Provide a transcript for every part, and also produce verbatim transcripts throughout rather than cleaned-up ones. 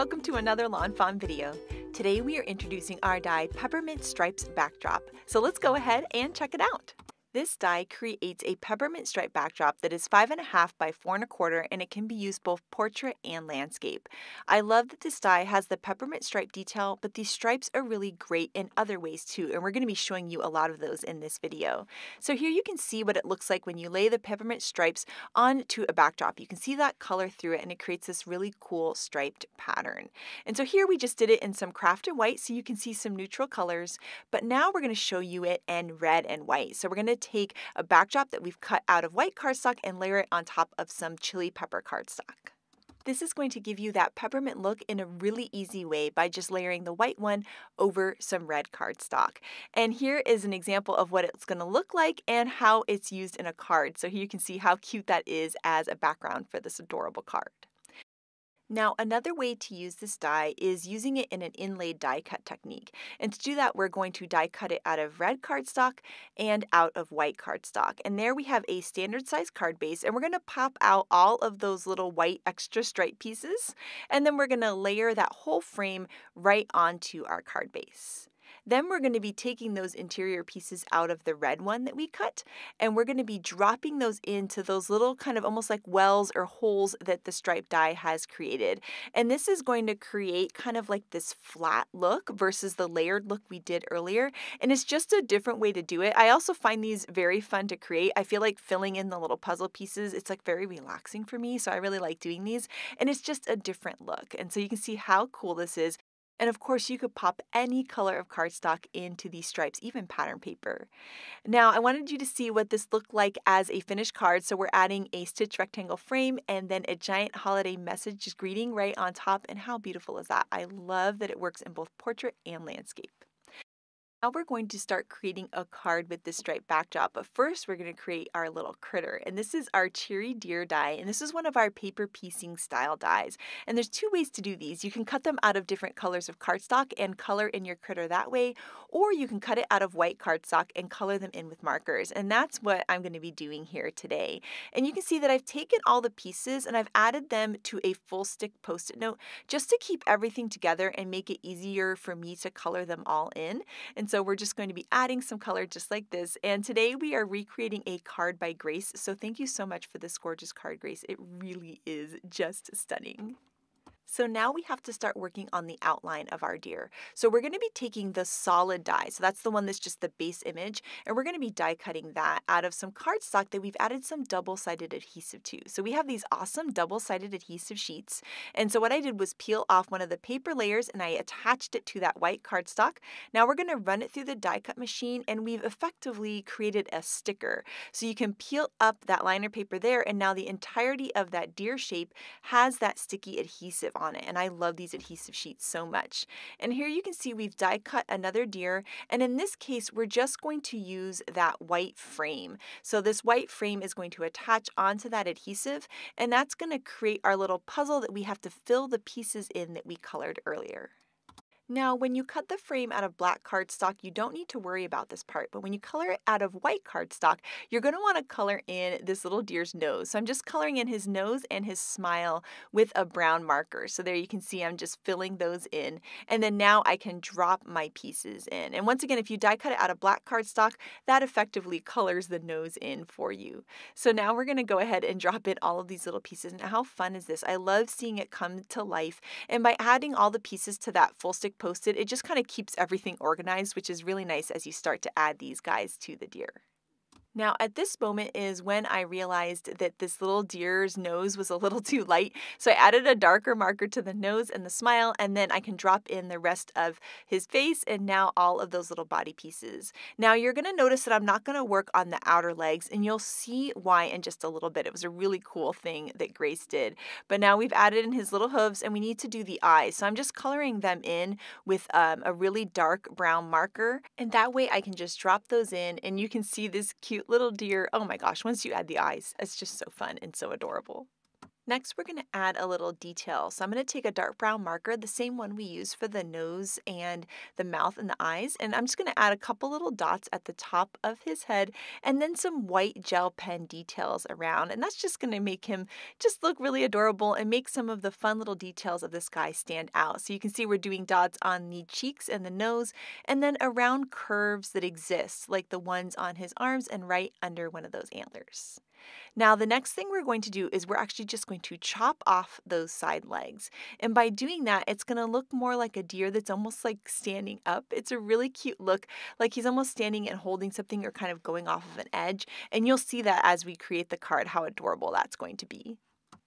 Welcome to another Lawn Fawn video. Today we are introducing our dye Peppermint Stripes Backdrop, so let's go ahead and check it out. This dye creates a peppermint stripe backdrop that is five and a half by four and a quarter, and it can be used both portrait and landscape. I love that this dye has the peppermint stripe detail, but these stripes are really great in other ways too, and we're going to be showing you a lot of those in this video. So here you can see what it looks like when you lay the peppermint stripes onto a backdrop. You can see that color through it, and it creates this really cool striped pattern. And so here we just did it in some craft and white, so you can see some neutral colors, but now we're going to show you it in red and white. So we're going to take a backdrop that we've cut out of white cardstock and layer it on top of some chili pepper cardstock. This is going to give you that peppermint look in a really easy way by just layering the white one over some red cardstock. And here is an example of what it's going to look like and how it's used in a card. So here you can see how cute that is as a background for this adorable card. Now, another way to use this die is using it in an inlaid die cut technique. And to do that, we're going to die cut it out of red cardstock and out of white cardstock. And there we have a standard size card base, and we're going to pop out all of those little white extra stripe pieces, and then we're going to layer that whole frame right onto our card base. Then we're going to be taking those interior pieces out of the red one that we cut, and we're going to be dropping those into those little kind of almost like wells or holes that the stripe die has created. And this is going to create kind of like this flat look versus the layered look we did earlier. And it's just a different way to do it. I also find these very fun to create. I feel like filling in the little puzzle pieces, it's like very relaxing for me. So I really like doing these, and it's just a different look. And so you can see how cool this is. And of course, you could pop any color of cardstock into these stripes, even pattern paper. Now, I wanted you to see what this looked like as a finished card. So we're adding a stitched rectangle frame and then a giant holiday message greeting right on top. And how beautiful is that? I love that it works in both portrait and landscape. Now we're going to start creating a card with this stripe backdrop, but first we're going to create our little critter. And this is our Cheery Deer die, and this is one of our paper piecing style dies. And there's two ways to do these. You can cut them out of different colors of cardstock and color in your critter that way, or you can cut it out of white cardstock and color them in with markers. And that's what I'm going to be doing here today. And you can see that I've taken all the pieces and I've added them to a full stick post-it note just to keep everything together and make it easier for me to color them all in. And so we're just going to be adding some color just like this. And today we are recreating a card by Grace. So thank you so much for this gorgeous card, Grace. It really is just stunning. So now we have to start working on the outline of our deer. So we're going to be taking the solid die. So that's the one that's just the base image. And we're going to be die cutting that out of some cardstock that we've added some double-sided adhesive to. So we have these awesome double-sided adhesive sheets. And so what I did was peel off one of the paper layers and I attached it to that white cardstock. Now we're going to run it through the die cut machine, and we've effectively created a sticker. So you can peel up that liner paper there, and now the entirety of that deer shape has that sticky adhesive on it. And I love these adhesive sheets so much. And here you can see we've die cut another deer, and in this case we're just going to use that white frame. So this white frame is going to attach onto that adhesive, and that's going to create our little puzzle that we have to fill the pieces in that we colored earlier. Now, when you cut the frame out of black cardstock, you don't need to worry about this part, but when you color it out of white cardstock, you're going to want to color in this little deer's nose. So I'm just coloring in his nose and his smile with a brown marker. So there you can see I'm just filling those in, and then now I can drop my pieces in. And once again, if you die cut it out of black cardstock, that effectively colors the nose in for you. So now we're going to go ahead and drop in all of these little pieces. And how fun is this? I love seeing it come to life, and by adding all the pieces to that full stick posted, it just kind of keeps everything organized, which is really nice as you start to add these guys to the deer. Now at this moment is when I realized that this little deer's nose was a little too light, so I added a darker marker to the nose and the smile, and then I can drop in the rest of his face and now all of those little body pieces. Now you're going to notice that I'm not going to work on the outer legs, and you'll see why in just a little bit. It was a really cool thing that Grace did. But now we've added in his little hooves, and we need to do the eyes, so I'm just coloring them in with um, a really dark brown marker, and that way I can just drop those in, and you can see this cute little deer. Oh my gosh, once you add the eyes, it's just so fun and so adorable. Next, we're going to add a little detail. So I'm going to take a dark brown marker, the same one we used for the nose and the mouth and the eyes, and I'm just going to add a couple little dots at the top of his head and then some white gel pen details around. And that's just going to make him just look really adorable and make some of the fun little details of this guy stand out. So you can see we're doing dots on the cheeks and the nose and then around curves that exist, like the ones on his arms and right under one of those antlers. Now, the next thing we're going to do is we're actually just going to chop off those side legs. And by doing that, it's going to look more like a deer that's almost like standing up. It's a really cute look, like he's almost standing and holding something or kind of going off of an edge. And you'll see that as we create the card, how adorable that's going to be.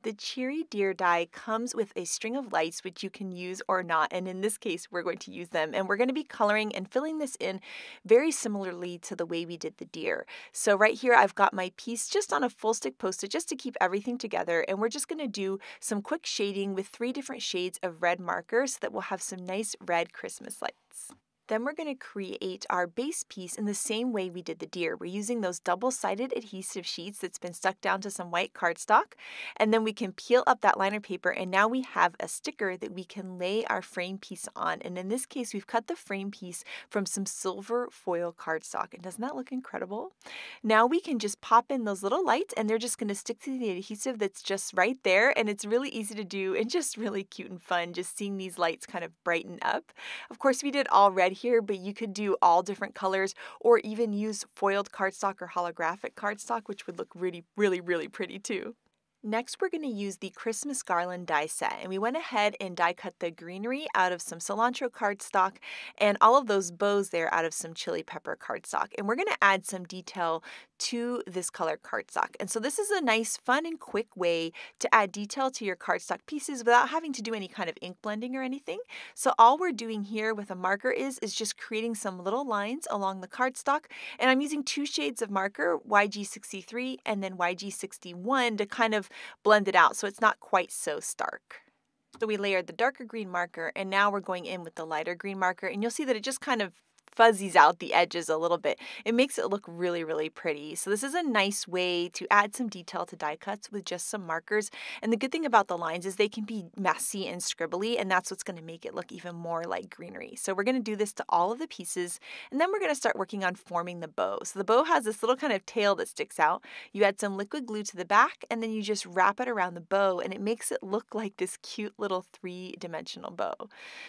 The Cheery Deer die comes with a string of lights, which you can use or not, and in this case, we're going to use them, and we're going to be coloring and filling this in very similarly to the way we did the deer. So right here, I've got my piece just on a full stick post-it just to keep everything together, and we're just going to do some quick shading with three different shades of red markers so that we'll have some nice red Christmas lights. Then we're going to create our base piece in the same way we did the deer. We're using those double-sided adhesive sheets that's been stuck down to some white cardstock, and then we can peel up that liner paper, and now we have a sticker that we can lay our frame piece on. And in this case, we've cut the frame piece from some silver foil cardstock, and doesn't that look incredible? Now we can just pop in those little lights, and they're just going to stick to the adhesive that's just right there, and it's really easy to do and just really cute and fun just seeing these lights kind of brighten up. Of course, we did all red here, but you could do all different colors or even use foiled cardstock or holographic cardstock, which would look really, really, really pretty too. Next, we're going to use the Christmas Garland die set, and we went ahead and die cut the greenery out of some cilantro cardstock and all of those bows there out of some chili pepper cardstock. And we're going to add some detail to this color cardstock. And so this is a nice, fun, and quick way to add detail to your cardstock pieces without having to do any kind of ink blending or anything. So all we're doing here with a marker is, is just creating some little lines along the cardstock, and I'm using two shades of marker, Y G sixty-three and then Y G sixty-one, to kind of blend it out so it's not quite so stark. So we layered the darker green marker, and now we're going in with the lighter green marker, and you'll see that it just kind of fuzzies out the edges a little bit. It makes it look really, really pretty. So this is a nice way to add some detail to die cuts with just some markers. And the good thing about the lines is they can be messy and scribbly, and that's what's going to make it look even more like greenery. So we're going to do this to all of the pieces, and then we're going to start working on forming the bow. So the bow has this little kind of tail that sticks out. You add some liquid glue to the back, and then you just wrap it around the bow, and it makes it look like this cute little three-dimensional bow.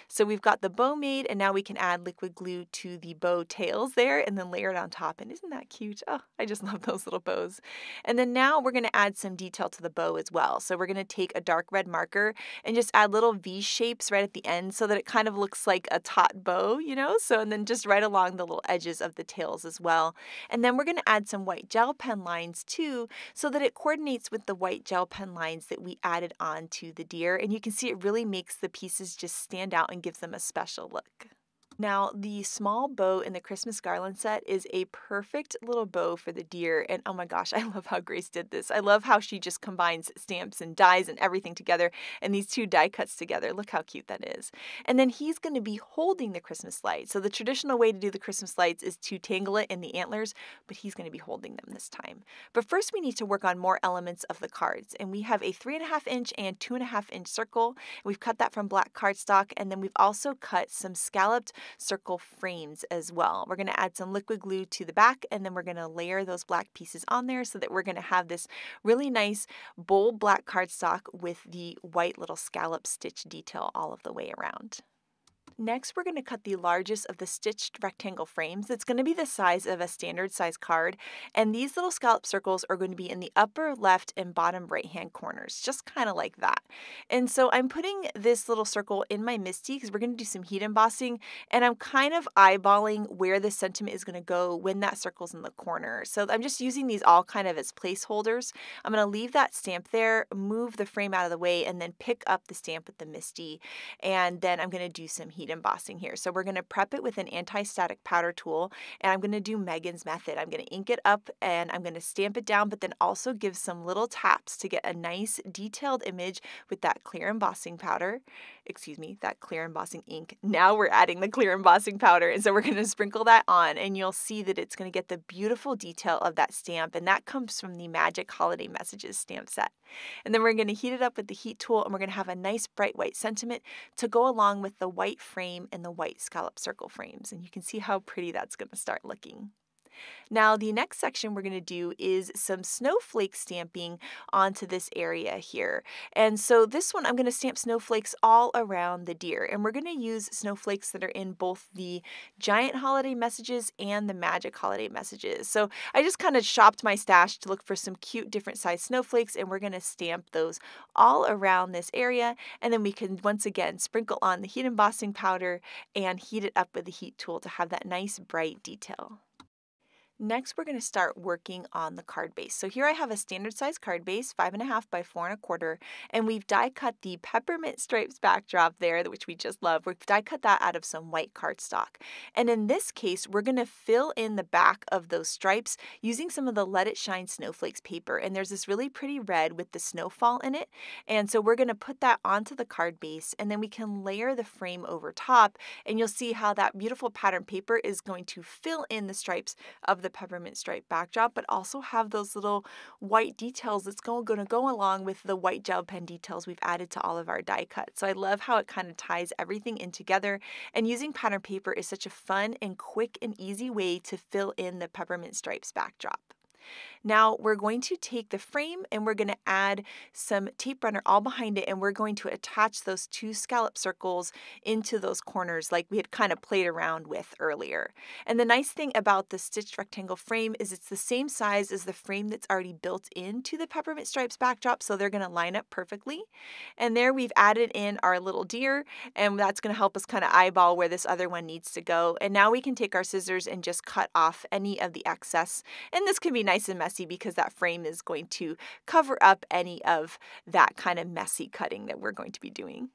So we've got the bow made, and now we can add liquid glue to the bow tails there and then layer it on top. And isn't that cute? Oh, I just love those little bows. And then now we're going to add some detail to the bow as well. So we're going to take a dark red marker and just add little V shapes right at the end so that it kind of looks like a taut bow, you know? So, and then just right along the little edges of the tails as well. And then we're going to add some white gel pen lines too, so that it coordinates with the white gel pen lines that we added on to the deer. And you can see it really makes the pieces just stand out and gives them a special look. Now, the small bow in the Christmas Garland set is a perfect little bow for the deer, and oh my gosh, I love how Grace did this. I love how she just combines stamps and dies and everything together, and these two die cuts together. Look how cute that is. And then he's going to be holding the Christmas light. So the traditional way to do the Christmas lights is to tangle it in the antlers, but he's going to be holding them this time. But first, we need to work on more elements of the cards, and we have a three and a half inch and two and a half inch circle. We've cut that from black cardstock, and then we've also cut some scalloped circle frames as well. We're going to add some liquid glue to the back, and then we're going to layer those black pieces on there so that we're going to have this really nice bold black cardstock with the white little scallop stitch detail all of the way around. Next, we're going to cut the largest of the stitched rectangle frames. It's going to be the size of a standard size card, and these little scallop circles are going to be in the upper left and bottom right hand corners, just kind of like that. And so I'm putting this little circle in my MISTI because we're going to do some heat embossing, and I'm kind of eyeballing where the sentiment is going to go when that circle's in the corner. So I'm just using these all kind of as placeholders. I'm going to leave that stamp there, move the frame out of the way, and then pick up the stamp with the MISTI, and then I'm going to do some heat heat embossing here. So we're going to prep it with an anti-static powder tool, and I'm going to do Megan's method. I'm going to ink it up and I'm going to stamp it down, but then also give some little taps to get a nice detailed image with that clear embossing powder, excuse me, that clear embossing ink. Now we're adding the clear embossing powder, and so we're going to sprinkle that on, and you'll see that it's going to get the beautiful detail of that stamp, and that comes from the Magic Holiday Messages stamp set. And then we're going to heat it up with the heat tool, and we're going to have a nice bright white sentiment to go along with the white frame and the white scallop circle frames, and you can see how pretty that's going to start looking. Now, the next section we're going to do is some snowflake stamping onto this area here. And so this one, I'm going to stamp snowflakes all around the deer. And we're going to use snowflakes that are in both the Giant Holiday Messages and the Magic Holiday Messages. So I just kind of shopped my stash to look for some cute different size snowflakes, and we're going to stamp those all around this area. And then we can, once again, sprinkle on the heat embossing powder and heat it up with the heat tool to have that nice bright detail. Next, we're going to start working on the card base. So here I have a standard size card base, five and a half by four and a quarter, and we've die cut the Peppermint Stripes backdrop there, which we just love. We've die cut that out of some white cardstock. And in this case, we're going to fill in the back of those stripes using some of the Let It Shine Snowflakes paper. And there's this really pretty red with the snowfall in it. And so we're going to put that onto the card base, and then we can layer the frame over top, and you'll see how that beautiful pattern paper is going to fill in the stripes of the Peppermint Stripe backdrop, but also have those little white details that's going to go along with the white gel pen details we've added to all of our die cuts. So I love how it kind of ties everything in together, and using pattern paper is such a fun and quick and easy way to fill in the Peppermint Stripes backdrop. Now we're going to take the frame and we're going to add some tape runner all behind it, and we're going to attach those two scallop circles into those corners like we had kind of played around with earlier. And the nice thing about the stitched rectangle frame is it's the same size as the frame that's already built into the Peppermint Stripes backdrop, so they're going to line up perfectly. And there we've added in our little deer, and that's going to help us kind of eyeball where this other one needs to go. And now we can take our scissors and just cut off any of the excess, and this can be nice Nice and messy because that frame is going to cover up any of that kind of messy cutting that we're going to be doing.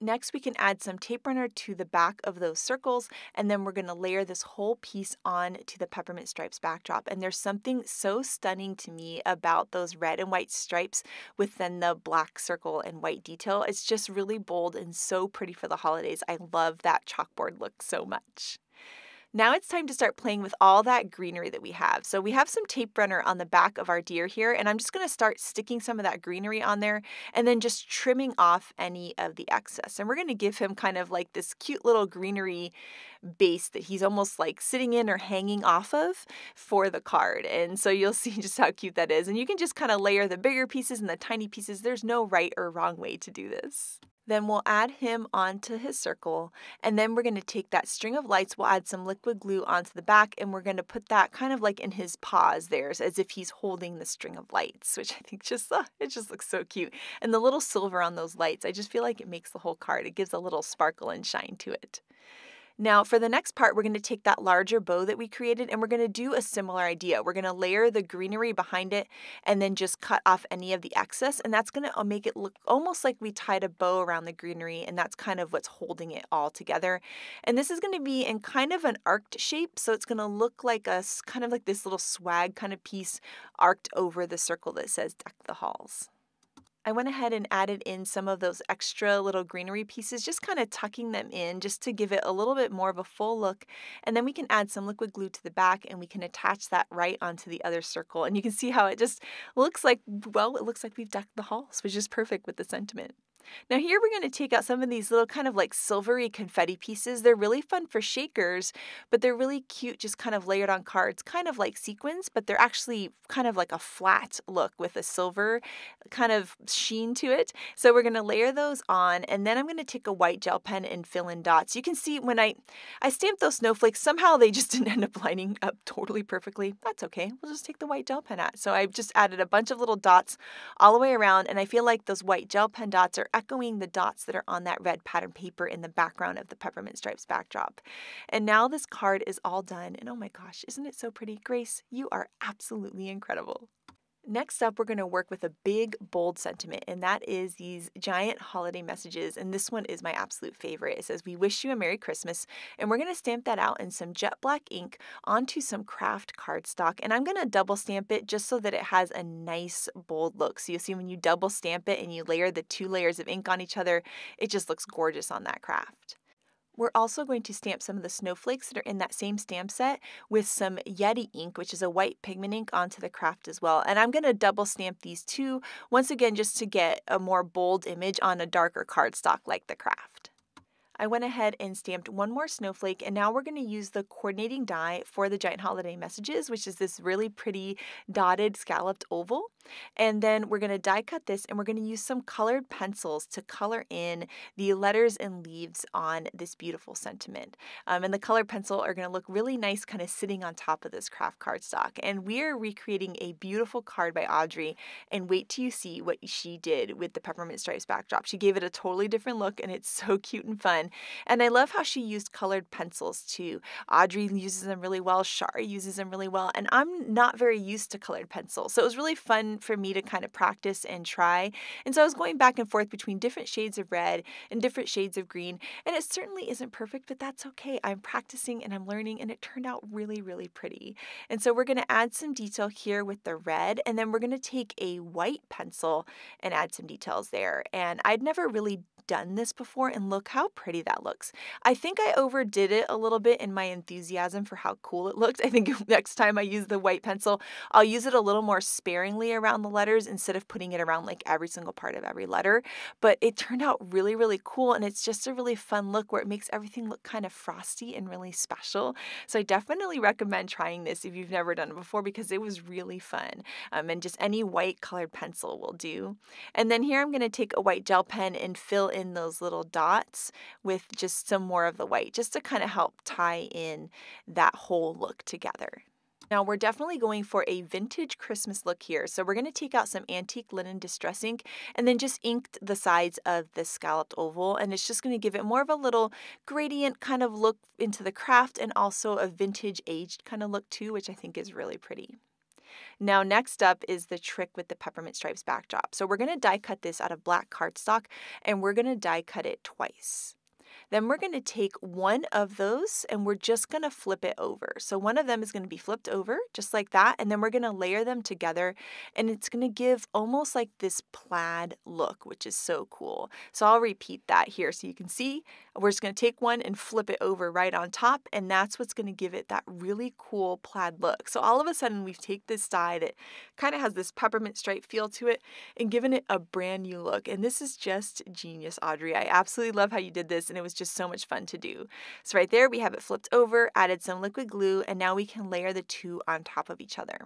Next, we can add some tape runner to the back of those circles, and then we're going to layer this whole piece on to the Peppermint Stripes backdrop. And there's something so stunning to me about those red and white stripes within the black circle and white detail. It's just really bold and so pretty for the holidays. I love that chalkboard look so much. Now it's time to start playing with all that greenery that we have. So we have some tape runner on the back of our deer here, and I'm just going to start sticking some of that greenery on there and then just trimming off any of the excess. And we're going to give him kind of like this cute little greenery base that he's almost like sitting in or hanging off of for the card. And so you'll see just how cute that is. And you can just kind of layer the bigger pieces and the tiny pieces. There's no right or wrong way to do this. Then we'll add him onto his circle, and then we're going to take that string of lights, we'll add some liquid glue onto the back, and we're going to put that kind of like in his paws there, as if he's holding the string of lights, which I think just, uh, it just looks so cute. And the little silver on those lights, I just feel like it makes the whole card. It gives a little sparkle and shine to it. Now for the next part, we're going to take that larger bow that we created, and we're going to do a similar idea. We're going to layer the greenery behind it and then just cut off any of the excess, and that's going to make it look almost like we tied a bow around the greenery, and that's kind of what's holding it all together. And this is going to be in kind of an arced shape, so it's going to look like a kind of like this little swag kind of piece arced over the circle that says Deck the Halls. I went ahead and added in some of those extra little greenery pieces, just kind of tucking them in just to give it a little bit more of a full look. And then we can add some liquid glue to the back, and we can attach that right onto the other circle. And you can see how it just looks like, well, it looks like we've decked the halls, which is perfect with the sentiment. Now here we're going to take out some of these little kind of like silvery confetti pieces. They're really fun for shakers, but they're really cute just kind of layered on cards, kind of like sequins, but they're actually kind of like a flat look with a silver kind of sheen to it. So we're going to layer those on, and then I'm going to take a white gel pen and fill in dots. You can see when I, I stamped those snowflakes, somehow they just didn't end up lining up totally perfectly. That's okay. We'll just take the white gel pen out. So I've just added a bunch of little dots all the way around, and I feel like those white gel pen dots are echoing the dots that are on that red pattern paper in the background of the Peppermint Stripes backdrop. And now this card is all done, and oh my gosh, isn't it so pretty? Grace, you are absolutely incredible. Next up, we're going to work with a big, bold sentiment, and that is these giant holiday messages. And this one is my absolute favorite. It says, "We wish you a Merry Christmas." And we're going to stamp that out in some jet black ink onto some craft cardstock. And I'm going to double stamp it just so that it has a nice, bold look. So you'll see when you double stamp it and you layer the two layers of ink on each other, it just looks gorgeous on that craft. We're also going to stamp some of the snowflakes that are in that same stamp set with some Yeti ink, which is a white pigment ink, onto the craft as well. And I'm going to double stamp these two, once again, just to get a more bold image on a darker cardstock like the craft. I went ahead and stamped one more snowflake, and now we're going to use the coordinating die for the Giant Holiday Messages, which is this really pretty dotted scalloped oval. And then we're going to die cut this, and we're going to use some colored pencils to color in the letters and leaves on this beautiful sentiment. Um, and the colored pencil are going to look really nice kind of sitting on top of this craft cardstock. And we're recreating a beautiful card by Audrey, and wait till you see what she did with the Peppermint Stripes backdrop. She gave it a totally different look, and it's so cute and fun. And I love how she used colored pencils too. Audrey uses them really well, Shar uses them really well, and I'm not very used to colored pencils. So it was really fun for me to kind of practice and try. And so I was going back and forth between different shades of red and different shades of green, and it certainly isn't perfect, but that's okay. I'm practicing and I'm learning, and it turned out really, really pretty. And so we're going to add some detail here with the red, and then we're going to take a white pencil and add some details there. And I'd never really done this before, and look how pretty that looks. I think I overdid it a little bit in my enthusiasm for how cool it looked. I think next time I use the white pencil, I'll use it a little more sparingly around around the letters instead of putting it around like every single part of every letter. But it turned out really, really cool, and it's just a really fun look where it makes everything look kind of frosty and really special. So I definitely recommend trying this if you've never done it before, because it was really fun. Um, and just any white colored pencil will do. And then here I'm going to take a white gel pen and fill in those little dots with just some more of the white, just to kind of help tie in that whole look together. Now, we're definitely going for a vintage Christmas look here. So we're going to take out some antique linen distress ink and then just inked the sides of this scalloped oval. And it's just going to give it more of a little gradient kind of look into the craft, and also a vintage aged kind of look too, which I think is really pretty. Now, next up is the trick with the Peppermint Stripes backdrop. So we're going to die cut this out of black cardstock, and we're going to die cut it twice. Then we're going to take one of those and we're just going to flip it over. So one of them is going to be flipped over just like that, and then we're going to layer them together, and it's going to give almost like this plaid look, which is so cool. So I'll repeat that here so you can see. We're just going to take one and flip it over right on top, and that's what's going to give it that really cool plaid look. So all of a sudden we've taken this die that kind of has this peppermint stripe feel to it and given it a brand new look. And this is just genius, Audrey. I absolutely love how you did this, and it was just so much fun to do. So right there we have it flipped over, added some liquid glue, and now we can layer the two on top of each other.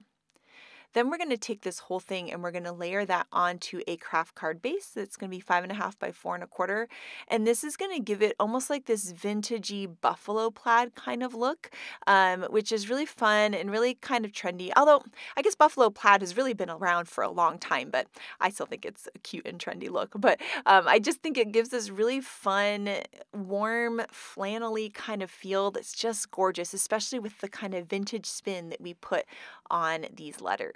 Then we're going to take this whole thing and we're going to layer that onto a craft card base that's going to be five and a half by four and a quarter. And this is going to give it almost like this vintagey buffalo plaid kind of look, um, which is really fun and really kind of trendy. Although I guess buffalo plaid has really been around for a long time, but I still think it's a cute and trendy look. But um, I just think it gives this really fun, warm, flannelly kind of feel that's just gorgeous, especially with the kind of vintage spin that we put on these letters.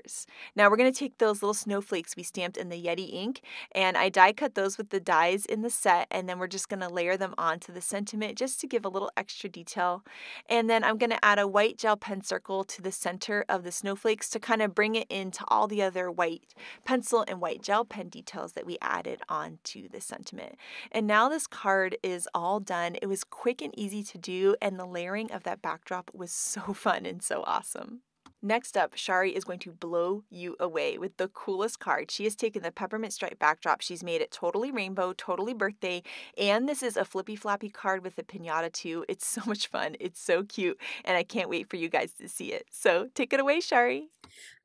Now we're going to take those little snowflakes we stamped in the Yeti ink, and I die cut those with the dies in the set, and then we're just going to layer them onto the sentiment just to give a little extra detail. And then I'm going to add a white gel pen circle to the center of the snowflakes to kind of bring it into all the other white pencil and white gel pen details that we added onto the sentiment. And now this card is all done. It was quick and easy to do, and the layering of that backdrop was so fun and so awesome. Next up, Shari is going to blow you away with the coolest card. She has taken the Peppermint Stripe backdrop. She's made it totally rainbow, totally birthday, and this is a Flippy Flappy card with a pinata too. It's so much fun. It's so cute, and I can't wait for you guys to see it. So take it away, Shari.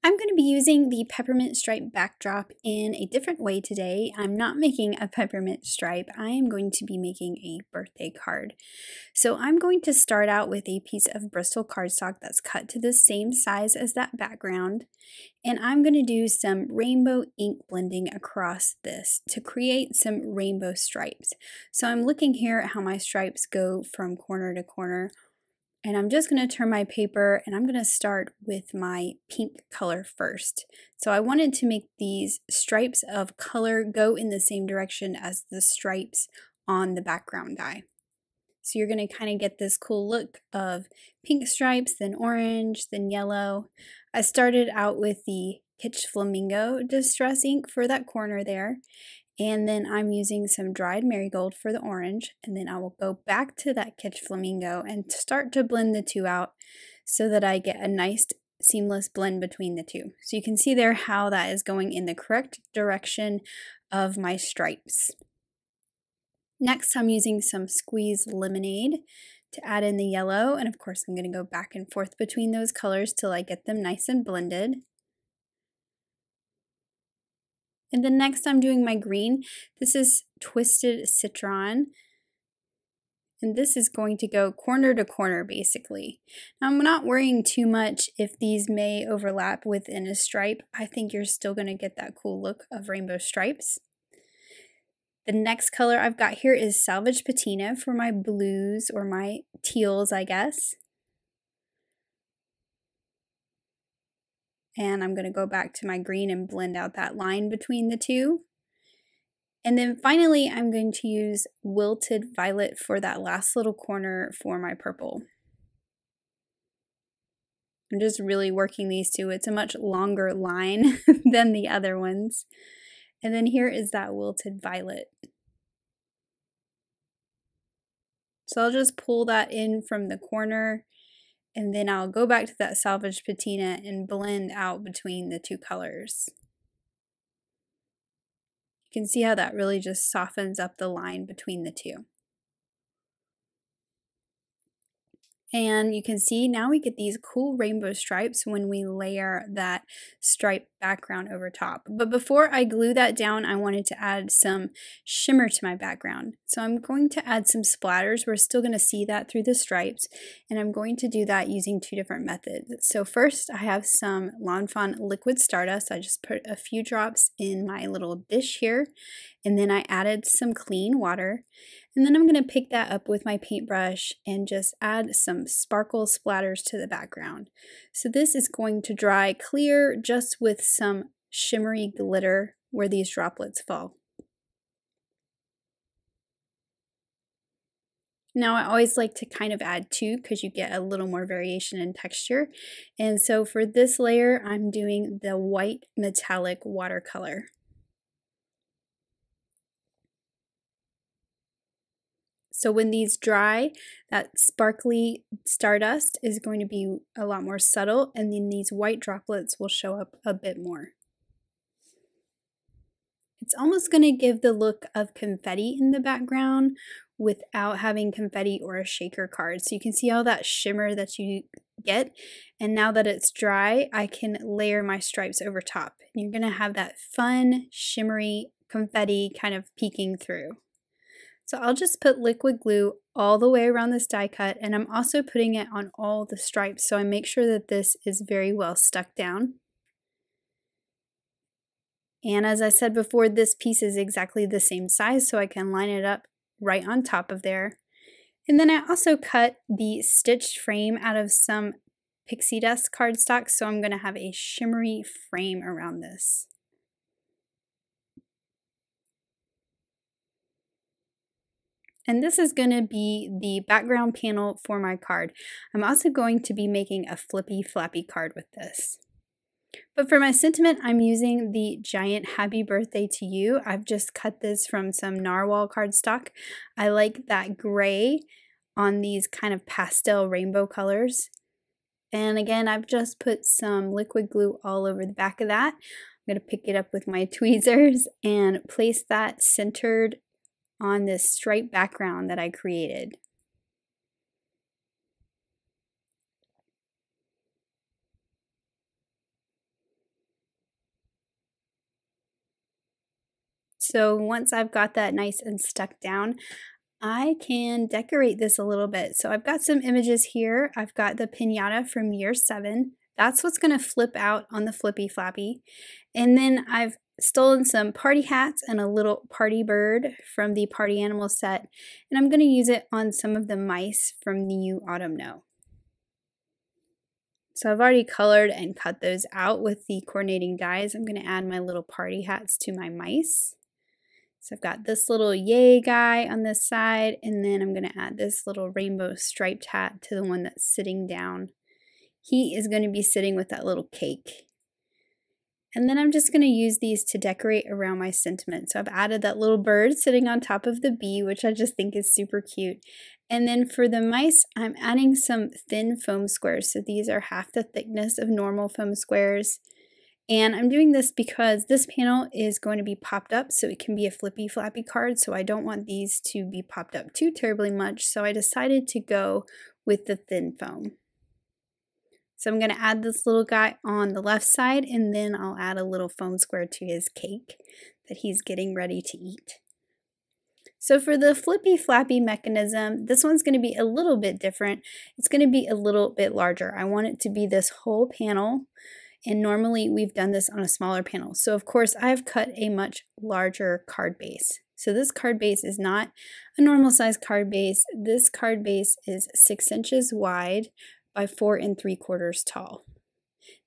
I'm going to be using the Peppermint Stripe backdrop in a different way today. I'm not making a peppermint stripe. I am going to be making a birthday card. So I'm going to start out with a piece of Bristol cardstock that's cut to the same size as that background, and I'm going to do some rainbow ink blending across this to create some rainbow stripes. So I'm looking here at how my stripes go from corner to corner, And I'm just going to turn my paper and I'm going to start with my pink color first. So I wanted to make these stripes of color go in the same direction as the stripes on the background die. So you're going to kind of get this cool look of pink stripes, then orange, then yellow. I started out with the Kitsch Flamingo Distress Ink for that corner there. And then I'm using some dried marigold for the orange, and then I will go back to that Kitsch Flamingo and start to blend the two out so that I get a nice seamless blend between the two. So you can see there how that is going in the correct direction of my stripes. Next, I'm using some Squeeze Lemonade to add in the yellow, and of course I'm going to go back and forth between those colors till I get them nice and blended. And then next I'm doing my green. This is Twisted Citron. And this is going to go corner to corner basically. Now I'm not worrying too much if these may overlap within a stripe. I think you're still going to get that cool look of rainbow stripes. The next color I've got here is Salvage Patina for my blues or my teals, I guess. And I'm going to go back to my green and blend out that line between the two. And then finally, I'm going to use Wilted Violet for that last little corner for my purple. I'm just really working these two. It's a much longer line than the other ones. And then here is that Wilted Violet. So I'll just pull that in from the corner. And then I'll go back to that Salvage Patina and blend out between the two colors. You can see how that really just softens up the line between the two. And you can see now we get these cool rainbow stripes when we layer that stripe background over top. But before I glue that down, I wanted to add some shimmer to my background. So I'm going to add some splatters. We're still going to see that through the stripes. And I'm going to do that using two different methods. So first I have some Lawn Fawn Liquid Stardust. I just put a few drops in my little dish here. And then I added some clean water. And then I'm going to pick that up with my paintbrush and just add some sparkle splatters to the background. So this is going to dry clear just with some shimmery glitter where these droplets fall. Now I always like to kind of add two because you get a little more variation in texture. And so for this layer, I'm doing the white metallic watercolor. So when these dry, that sparkly stardust is going to be a lot more subtle, and then these white droplets will show up a bit more. It's almost going to give the look of confetti in the background without having confetti or a shaker card. So you can see all that shimmer that you get. And now that it's dry, I can layer my stripes over top. And you're going to have that fun, shimmery confetti kind of peeking through. So I'll just put liquid glue all the way around this die cut, and I'm also putting it on all the stripes so I make sure that this is very well stuck down. And as I said before, this piece is exactly the same size, so I can line it up right on top of there. And then I also cut the stitched frame out of some pixie dust cardstock, so I'm going to have a shimmery frame around this. And this is going to be the background panel for my card. I'm also going to be making a Flippy Flappy card with this. But for my sentiment, I'm using the Giant Happy Birthday to You. I've just cut this from some narwhal cardstock. I like that gray on these kind of pastel rainbow colors. And again, I've just put some liquid glue all over the back of that. I'm going to pick it up with my tweezers and place that centered on this stripe background that I created. So once I've got that nice and stuck down, I can decorate this a little bit. So I've got some images here. I've got the piñata from Year Seven. That's what's going to flip out on the Flippy Flappy. And then I've stolen some party hats and a little party bird from the Party Animal set, and I'm going to use it on some of the mice from the You Autumn Know. So I've already colored and cut those out with the coordinating dies. I'm going to add my little party hats to my mice. So I've got this little yay guy on this side, and then I'm going to add this little rainbow striped hat to the one that's sitting down. He is going to be sitting with that little cake. And then I'm just going to use these to decorate around my sentiment. So I've added that little bird sitting on top of the bee, which I just think is super cute. And then for the mice, I'm adding some thin foam squares. So these are half the thickness of normal foam squares. And I'm doing this because this panel is going to be popped up, so it can be a Flippy Flappy card. So I don't want these to be popped up too terribly much. So I decided to go with the thin foam. So I'm going to add this little guy on the left side, and then I'll add a little foam square to his cake that he's getting ready to eat. So for the Flippy Flappy mechanism, this one's going to be a little bit different. It's going to be a little bit larger. I want it to be this whole panel, and normally we've done this on a smaller panel. So of course I've cut a much larger card base. So this card base is not a normal size card base. This card base is six inches wide by four and three quarters tall.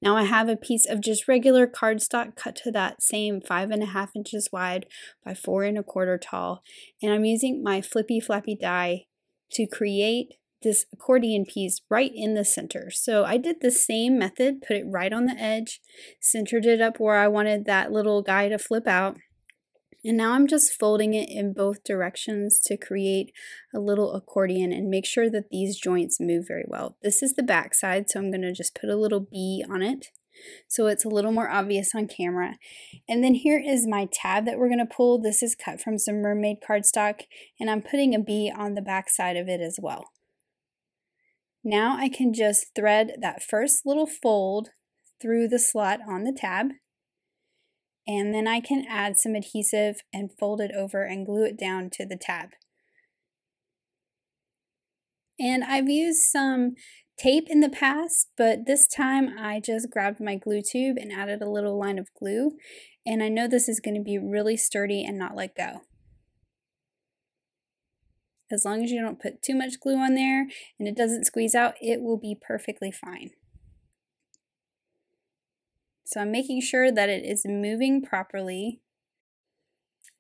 Now I have a piece of just regular cardstock cut to that same five and a half inches wide by four and a quarter tall, and I'm using my Flippy Flappy die to create this accordion piece right in the center. So I did the same method, put it right on the edge, centered it up where I wanted that little guy to flip out, and now I'm just folding it in both directions to create a little accordion and make sure that these joints move very well. This is the back side, so I'm going to just put a little bee on it so it's a little more obvious on camera. And then here is my tab that we're going to pull. This is cut from some mermaid cardstock, and I'm putting a bee on the back side of it as well. Now I can just thread that first little fold through the slot on the tab. And then I can add some adhesive and fold it over and glue it down to the tab. And I've used some tape in the past, but this time I just grabbed my glue tube and added a little line of glue. And I know this is going to be really sturdy and not let go. As long as you don't put too much glue on there and it doesn't squeeze out, it will be perfectly fine. So I'm making sure that it is moving properly.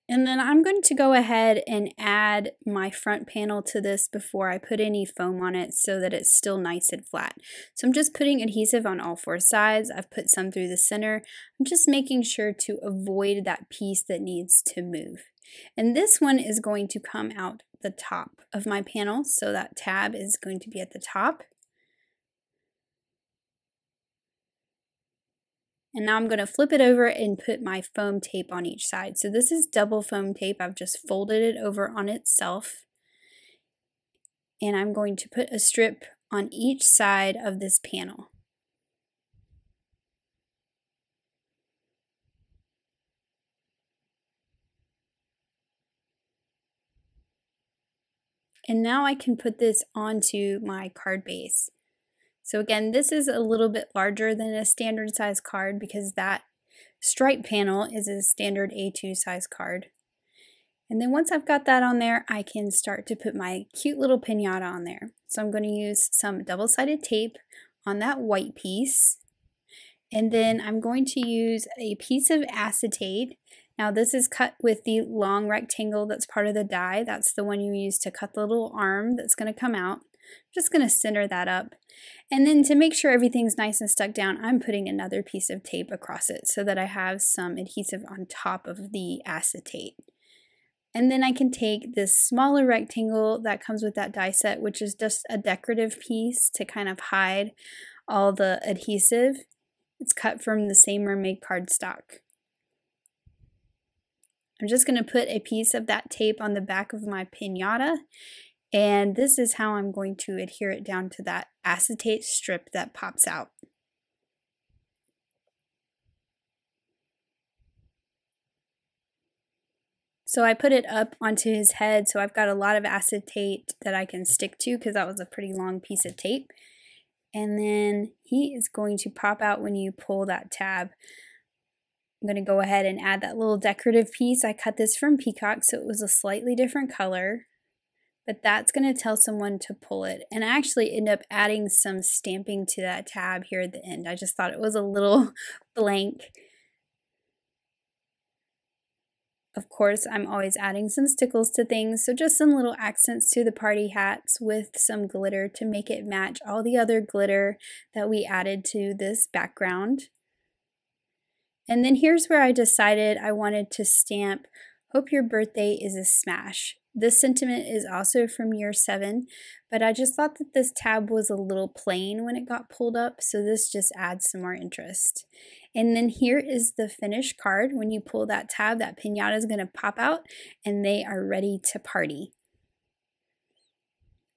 And then I'm going to go ahead and add my front panel to this before I put any foam on it so that it's still nice and flat. So I'm just putting adhesive on all four sides. I've put some through the center. I'm just making sure to avoid that piece that needs to move. And this one is going to come out the top of my panel. So that tab is going to be at the top. And now I'm going to flip it over and put my foam tape on each side. So this is double foam tape. I've just folded it over on itself. And I'm going to put a strip on each side of this panel. And now I can put this onto my card base. So again, this is a little bit larger than a standard size card because that stripe panel is a standard A two size card. And then once I've got that on there, I can start to put my cute little piñata on there. So I'm going to use some double-sided tape on that white piece. And then I'm going to use a piece of acetate. Now this is cut with the long rectangle that's part of the die. That's the one you use to cut the little arm that's going to come out. I'm just going to center that up. And then to make sure everything's nice and stuck down, I'm putting another piece of tape across it so that I have some adhesive on top of the acetate. And then I can take this smaller rectangle that comes with that die set, which is just a decorative piece to kind of hide all the adhesive. It's cut from the same mermaid cardstock. I'm just going to put a piece of that tape on the back of my piñata. And this is how I'm going to adhere it down to that acetate strip that pops out. So I put it up onto his head, so I've got a lot of acetate that I can stick to because that was a pretty long piece of tape. And then he is going to pop out when you pull that tab. I'm going to go ahead and add that little decorative piece. I cut this from Peacock, so it was a slightly different color. but that's going to tell someone to pull it. And I actually end up adding some stamping to that tab here at the end. I just thought it was a little blank. Of course, I'm always adding some stickles to things, so just some little accents to the party hats with some glitter to make it match all the other glitter that we added to this background. And then here's where I decided I wanted to stamp, "Hope your birthday is a smash." This sentiment is also from Year Seven, but I just thought that this tab was a little plain when it got pulled up, so this just adds some more interest. And then here is the finished card. When you pull that tab, that piñata is going to pop out and they are ready to party.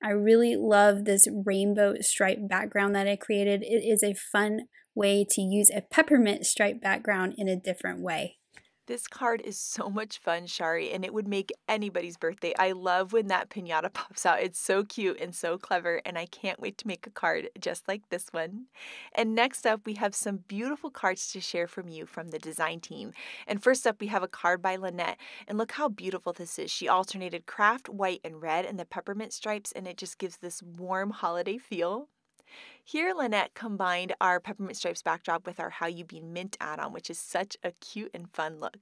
I really love this rainbow stripe background that I created. It is a fun way to use a peppermint stripe background in a different way. This card is so much fun, Shari, and it would make anybody's birthday. I love when that piñata pops out. It's so cute and so clever, and I can't wait to make a card just like this one. And next up, we have some beautiful cards to share from you from the design team. And first up, we have a card by Lynette, and look how beautiful this is. She alternated craft, white, and red, and the peppermint stripes, and it just gives this warm holiday feel. Here, Lynette combined our Peppermint Stripes backdrop with our How You Bean Mint add-on, which is such a cute and fun look.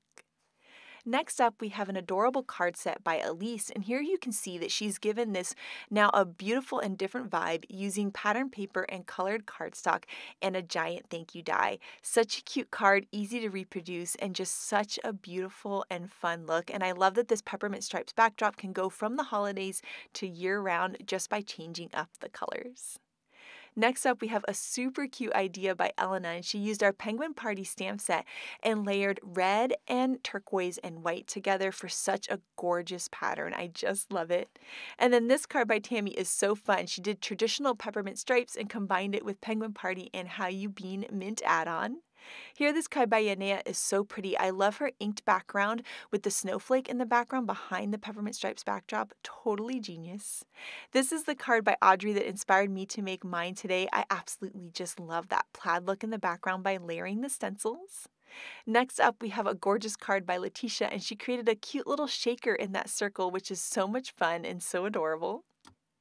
Next up, we have an adorable card set by Elise, and here you can see that she's given this now a beautiful and different vibe using pattern paper and colored cardstock and a giant thank you die. Such a cute card, easy to reproduce, and just such a beautiful and fun look. And I love that this Peppermint Stripes backdrop can go from the holidays to year-round just by changing up the colors. Next up, we have a super cute idea by Elena, and she used our Penguin Party stamp set and layered red and turquoise and white together for such a gorgeous pattern. I just love it. And then this card by Tammy is so fun. She did traditional peppermint stripes and combined it with Penguin Party and How You Bean Mint add-on. Here, this card by Yanea is so pretty. I love her inked background with the snowflake in the background behind the Peppermint Stripes backdrop. Totally genius. This is the card by Audrey that inspired me to make mine today. I absolutely just love that plaid look in the background by layering the stencils. Next up, we have a gorgeous card by Leticia, and she created a cute little shaker in that circle, which is so much fun and so adorable.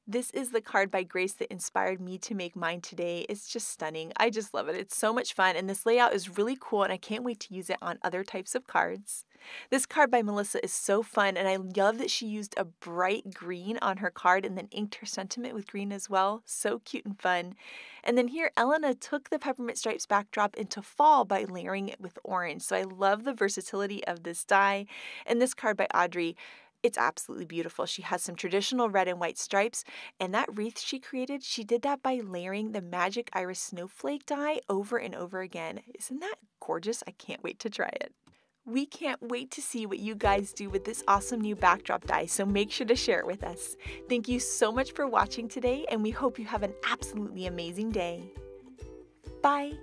This is the card by Grace that inspired me to make mine today. It's just stunning. I just love it. It's so much fun, and this layout is really cool, and I can't wait to use it on other types of cards. This card by Melissa is so fun, and I love that she used a bright green on her card and then inked her sentiment with green as well. So cute and fun. And then here, Elena took the Peppermint Stripes backdrop into fall by layering it with orange. So I love the versatility of this die. And this card by Audrey, it's absolutely beautiful. She has some traditional red and white stripes, and that wreath she created, she did that by layering the Magic Iris Snowflake die over and over again. Isn't that gorgeous? I can't wait to try it. We can't wait to see what you guys do with this awesome new backdrop die, so make sure to share it with us. Thank you so much for watching today, and we hope you have an absolutely amazing day. Bye!